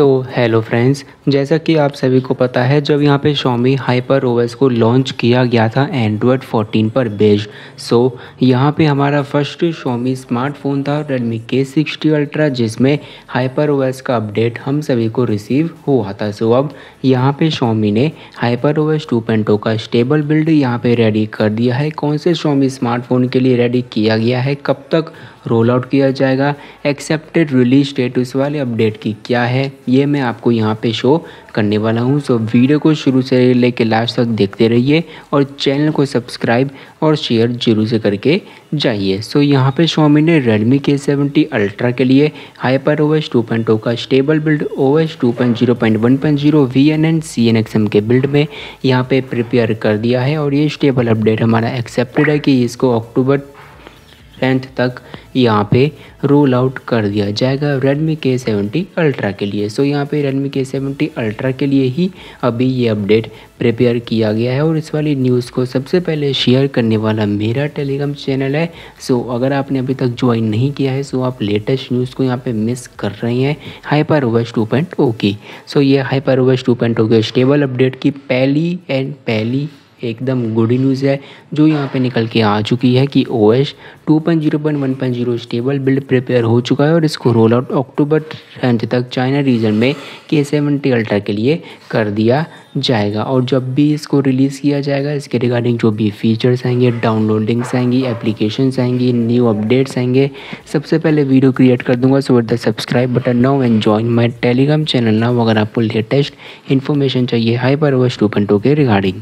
Hello friends, जैसा कि आप सभी को पता है जब यहाँ पे Xiaomi HyperOS को लॉन्च किया गया था एंड्रॉयड 14 पर बेस्ड, यहाँ पे हमारा फर्स्ट Xiaomi स्मार्टफोन था Redmi K60 Ultra जिसमें HyperOS का अपडेट हम सभी को रिसीव हुआ था। अब यहाँ पे Xiaomi ने HyperOS 2.0 का स्टेबल बिल्ड यहाँ पे रेडी कर दिया है। कौन से Xiaomi स्मार्टफोन के लिए रेडी किया गया है, कब तक रोल आउट किया जाएगा, एक्सेप्टेड रिलीज डेट उस वाले अपडेट की क्या है, ये मैं आपको यहाँ पे शो करने वाला हूँ। सो वीडियो को शुरू से लेकर लास्ट तक देखते रहिए और चैनल को सब्सक्राइब और शेयर जरूर से करके जाइए। सो यहाँ पे Xiaomi ने Redmi K70 Ultra के लिए HyperOS 2.0 का स्टेबल बिल्ड OS 2.0.1.0 VNCNEXM के बिल्ड में यहाँ पे प्रिपेयर कर दिया है और ये स्टेबल अपडेट हमारा एक्सेप्टेड है कि इसको अक्टूबर 10th तक यहाँ पे रोल आउट कर दिया जाएगा Redmi K70 Ultra के लिए। सो यहाँ पे Redmi K70 Ultra के लिए ही अभी ये अपडेट प्रिपेयर किया गया है और इस वाली न्यूज़ को सबसे पहले शेयर करने वाला मेरा टेलीग्राम चैनल है। अगर आपने अभी तक ज्वाइन नहीं किया है आप लेटेस्ट न्यूज़ को यहाँ पे मिस कर रहे हैं HyperOS 2.0 की। ये HyperOS 2.0 के स्टेबल अपडेट की पहली एकदम गुड न्यूज़ है जो यहाँ पे निकल के आ चुकी है कि OS 2.0.1.0 स्टेबल बिल्ड प्रिपेयर हो चुका है और इसको रोल आउट अक्टूबर 10 तक चाइना रीजन में K70 Ultra के लिए कर दिया जाएगा। और जब भी इसको रिलीज़ किया जाएगा इसके रिगार्डिंग जो भी फीचर्स आएंगे, डाउनलोडिंग्स आएंगी, एप्लीकेशंस आएंगी, न्यू अपडेट्स आएंगे, सबसे पहले वीडियो क्रिएट कर दूंगा। So the subscribe button now and join my Telegram channel now अगर आपको लेटेस्ट इन्फॉर्मेशन चाहिए HyperOS 2.0 के रिगार्डिंग।